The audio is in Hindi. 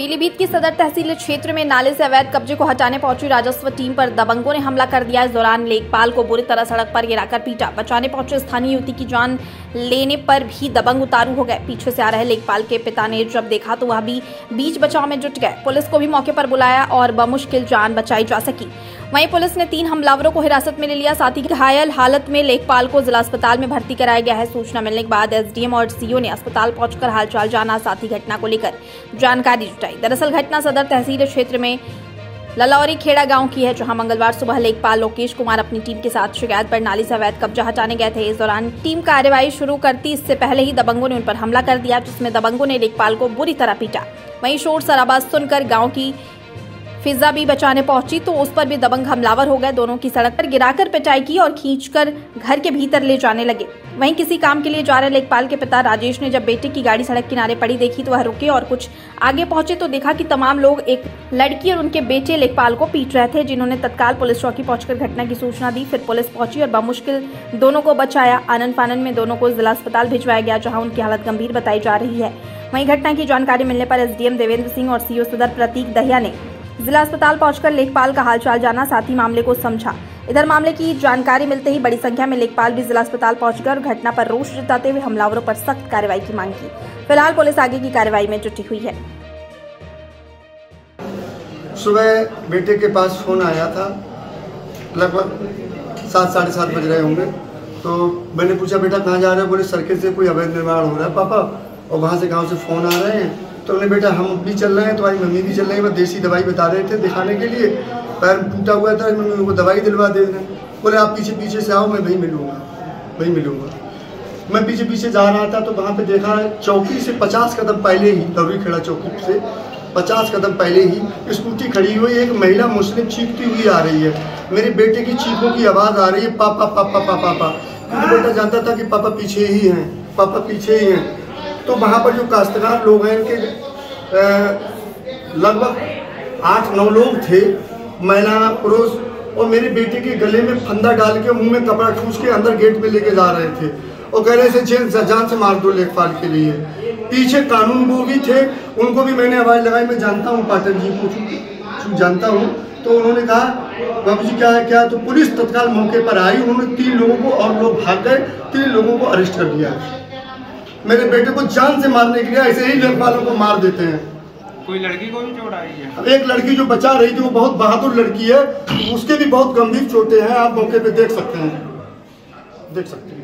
पीलीभीत की सदर तहसील क्षेत्र में नाले से अवैध कब्जे को हटाने पहुंची राजस्व टीम पर दबंगों ने हमला कर दिया। इस दौरान लेखपाल को बुरी तरह सड़क पर गिराकर पीटा। बचाने पहुंचे स्थानीय युवती की जान लेने पर भी दबंग उतारू हो गए। पीछे से आ रहे लेखपाल के पिता ने जब देखा तो वह भी बीच बचाव में जुट गए। पुलिस को भी मौके पर बुलाया और बमुश्किल जान बचाई जा सकी। वहीं पुलिस ने 3 हमलावरों को हिरासत में ले लिया। साथ ही घायल हालत में लेखपाल को जिला अस्पताल में भर्ती कराया गया है। सूचना मिलने के बाद एसडीएम और सीओ ने अस्पताल पहुंचकर हालचाल जाना, साथ ही घटना को लेकर जानकारी जुटाई। दरअसल घटना सदर तहसील क्षेत्र में ललौरीखेड़ा गांव की है, जहां मंगलवार सुबह लेखपाल लोकेश कुमार अपनी टीम के साथ शिकायत पर नाली से अवैध कब्जा हटाने गए थे। इस दौरान टीम कार्यवाही शुरू करती इससे पहले ही दबंगों ने उन पर हमला कर दिया, जिसमें दबंगों ने लेखपाल को बुरी तरह पीटा। वहीं शोर शराबा सुनकर गांव की फिजा भी बचाने पहुंची तो उस पर भी दबंग हमलावर हो गए। दोनों की सड़क पर गिराकर पिटाई की और खींचकर घर के भीतर ले जाने लगे। वहीं किसी काम के लिए जा रहे लेखपाल के पिता राजेश ने जब बेटे की गाड़ी सड़क किनारे पड़ी देखी तो वह रुके और कुछ आगे पहुंचे तो देखा कि तमाम लोग एक लड़की और उनके बेटे लेखपाल को पीट रहे थे, जिन्होंने तत्काल पुलिस चौकी पहुंचकर घटना की सूचना दी। फिर पुलिस पहुंची और बमुश्किल दोनों को बचाया। आनन फानन में दोनों को जिला अस्पताल भिजवाया गया, जहाँ उनकी हालत गंभीर बताई जा रही है। वहीं घटना की जानकारी मिलने पर एसडीएम देवेंद्र सिंह और सीओ सदर प्रतीक दहिया ने जिला अस्पताल पहुंचकर लेखपाल का हालचाल जाना, साथ ही मामले को समझा। इधर मामले की जानकारी मिलते ही बड़ी संख्या में लेखपाल भी जिला अस्पताल पहुंचकर घटना पर रोष जताते हुए हमलावरों पर सख्त कार्रवाई की मांग की। फिलहाल पुलिस आगे की कार्रवाई में जुटी हुई है। सुबह बेटे के पास फोन आया था, लगभग 7, साढ़े 7 बज रहे होंगे। तो मैंने पूछा बेटा कहाँ जा रहे हो? बोले सर्किट से कोई अवैध निर्माण हो रहा है पापा, और वहाँ से गाँव से फोन आ रहे हैं। तो उन्हें बेटा हम भी चल रहे हैं, तुम्हारी मम्मी भी चल रही है। बस देसी दवाई बता रहे थे दिखाने के लिए, पैर टूटा हुआ था, मम्मी उनको दवाई दिलवा दे रहे हैं। बोले आप पीछे पीछे से आओ, मैं वहीं मिलूँगा। मैं पीछे पीछे जा रहा था तो वहाँ पे देखा चौकी से 50 कदम पहले ही, ललौरीखेड़ा चौकी से 50 कदम पहले ही स्कूटी खड़ी हुई, एक महिला मुस्लिम चीखती हुई आ रही है। मेरे बेटे की चीखों की आवाज़ आ रही है, पापा पापा पापा पापा। क्योंकि बेटा जानता था कि पापा पीछे ही हैं, पापा पीछे ही हैं। तो वहाँ पर जो काश्तकार लोग हैं उनके लगभग 8-9 लोग थे, महिला पुरुष, और मेरे बेटे के गले में फंदा डाल के मुंह में कपड़ा ठूस के अंदर गेट में लेके जा रहे थे और कह रहे थे जान से मार दो लेखपाल के लिए। पीछे कानून वो भी थे, उनको भी मैंने आवाज़ लगाई। मैं जानता हूँ पाटन जी को जानता हूँ। तो उन्होंने कहा बाबू जी क्या है क्या? तो पुलिस तत्काल मौके पर आई, उन्होंने 3 लोगों को, और लोग भाग गए, 3 लोगों को अरेस्ट कर दिया। मेरे बेटे को जान से मारने के लिए ऐसे ही लेखपालों को मार देते हैं। कोई लड़की को भी चोट आई है? अब एक लड़की जो बचा रही थी वो बहुत बहादुर लड़की है, उसके भी बहुत गंभीर चोटें हैं। आप मौके पे देख सकते हैं